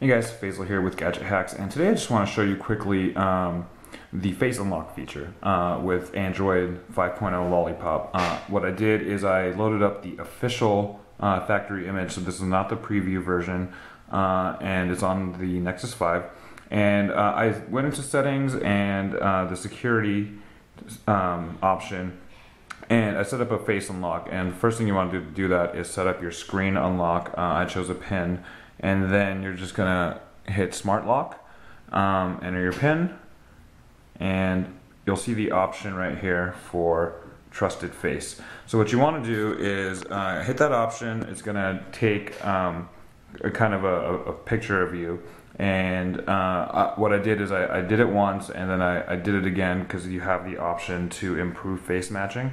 Hey guys, Faisal here with Gadget Hacks, and today I just want to show you quickly the face unlock feature with Android 5.0 Lollipop. What I did is I loaded up the official factory image, so this is not the preview version, and it's on the Nexus 5. And I went into settings and the security option, and I set up a face unlock. And the first thing you want to do that is set up your screen unlock. I chose a pin. And then you're just gonna hit Smart Lock, enter your PIN, and you'll see the option right here for Trusted Face. So what you want to do is hit that option. It's gonna take a kind of a picture of you. And what I did is I did it once, and then I did it again because you have the option to improve face matching.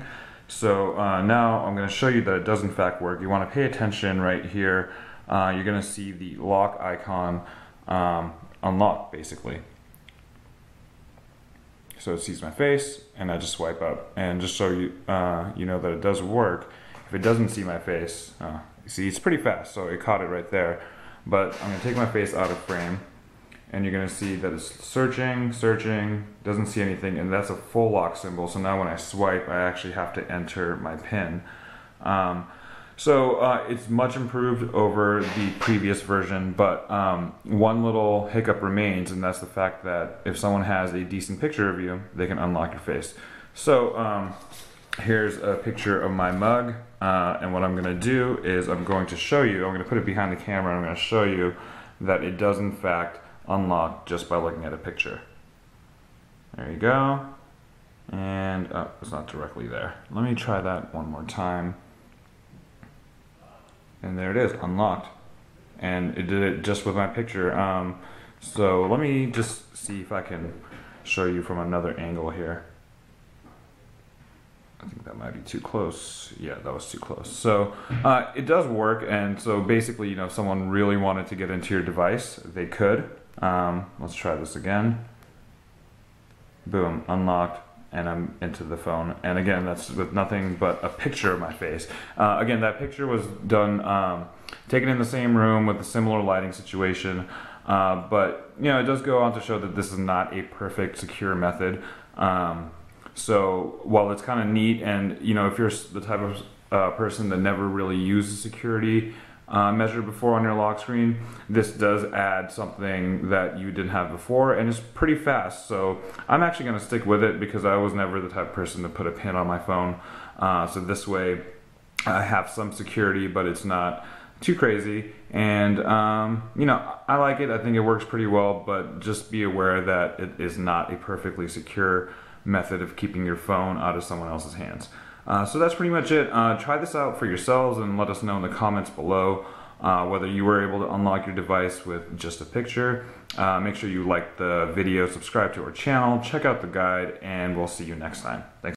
So now I'm gonna show you that it does in fact work. You want to pay attention right here. You're going to see the lock icon unlock, basically. So it sees my face, and I just swipe up. And just so you you know that it does work, if it doesn't see my face, you see it's pretty fast, so it caught it right there. But I'm going to take my face out of frame, and you're going to see that it's searching, doesn't see anything, and that's a full lock symbol. So now when I swipe, I actually have to enter my PIN. So it's much improved over the previous version, but one little hiccup remains, and that's the fact that if someone has a decent picture of you, they can unlock your face. So here's a picture of my mug, and what I'm gonna do is I'm gonna put it behind the camera, and I'm gonna show you that it does in fact unlock just by looking at a picture. There you go. And oh, it's not directly there. Let me try that one more time. And there it is, unlocked, and it did it just with my picture. So let me just see if I can show you from another angle here. I think that might be too close. Yeah, that was too close. So it does work, and so basically, you know, if someone really wanted to get into your device, they could. Let's try this again. Boom, unlocked. And I'm into the phone, and again, that's with nothing but a picture of my face. Again, that picture was done, taken in the same room with a similar lighting situation, but you know, it does go on to show that this is not a perfect secure method. So while it's kind of neat, and you know, if you're the type of person that never really uses security measure before on your lock screen, this does add something that you didn't have before, and it's pretty fast. So I'm actually going to stick with it because I was never the type of person to put a pin on my phone. So this way I have some security, but it's not too crazy. And you know, I like it. I think it works pretty well, but just be aware that it is not a perfectly secure method of keeping your phone out of someone else's hands. So that's pretty much it. Try this out for yourselves and let us know in the comments below whether you were able to unlock your device with just a picture. Make sure you like the video, subscribe to our channel, check out the guide, and we'll see you next time. Thanks.